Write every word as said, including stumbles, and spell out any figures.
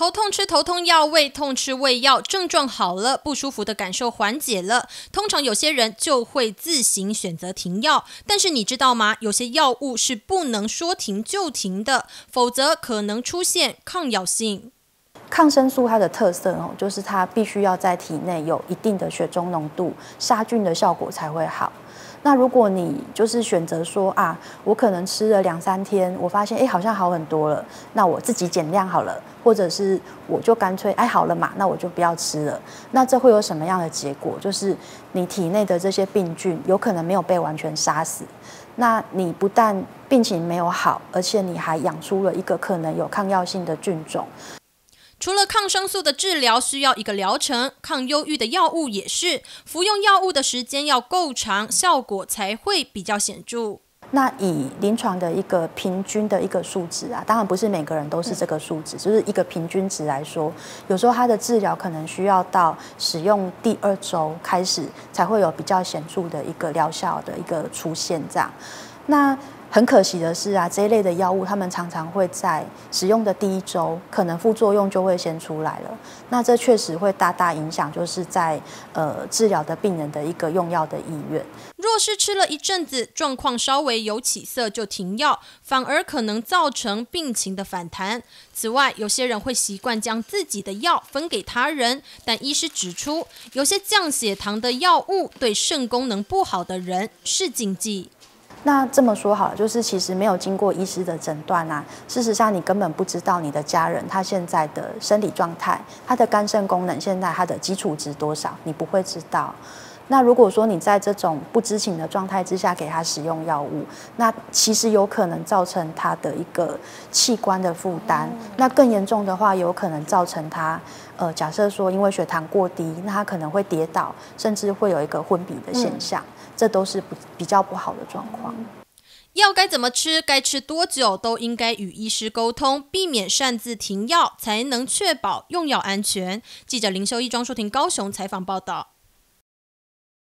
头痛吃头痛药，胃痛吃胃药，症状好了，不舒服的感受缓解了，通常有些人就会自行选择停药。但是你知道吗？有些药物是不能说停就停的，否则可能出现抗药性。 抗生素它的特色哦，就是它必须要在体内有一定的血中浓度，杀菌的效果才会好。那如果你就是选择说啊，我可能吃了两三天，我发现哎、欸、好像好很多了，那我自己减量好了，或者是我就干脆哎好了嘛，那我就不要吃了。那这会有什么样的结果？就是你体内的这些病菌有可能没有被完全杀死。 那你不但病情没有好，而且你还养出了一个可能有抗药性的菌种。除了抗生素的治疗需要一个疗程，抗忧郁的药物也是，服用药物的时间要够长，效果才会比较显著。 那以临床的一个平均的一个数值啊，当然不是每个人都是这个数值，就是一个平均值来说，有时候它的治疗可能需要到使用第二周开始才会有比较显著的一个疗效的一个出现这样。那很可惜的是啊，这一类的药物他们常常会在使用的第一周，可能副作用就会先出来了。那这确实会大大影响，就是在呃治疗的病人的一个用药的意愿。 若是吃了一阵子，状况稍微有起色就停药，反而可能造成病情的反弹。此外，有些人会习惯将自己的药分给他人，但医师指出，有些降血糖的药物对肾功能不好的人是禁忌。 那这么说好了，就是其实没有经过医师的诊断啊，事实上你根本不知道你的家人他现在的生理状态，他的肝肾功能现在他的基础值多少，你不会知道。那如果说你在这种不知情的状态之下给他使用药物，那其实有可能造成他的一个器官的负担，那更严重的话，有可能造成他。 呃，假设说因为血糖过低，那他可能会跌倒，甚至会有一个昏迷的现象，嗯、这都是不比较不好的状况。药该怎么吃，该吃多久，都应该与医师沟通，避免擅自停药，才能确保用药安全。记者林修一、庄淑婷高雄采访报道。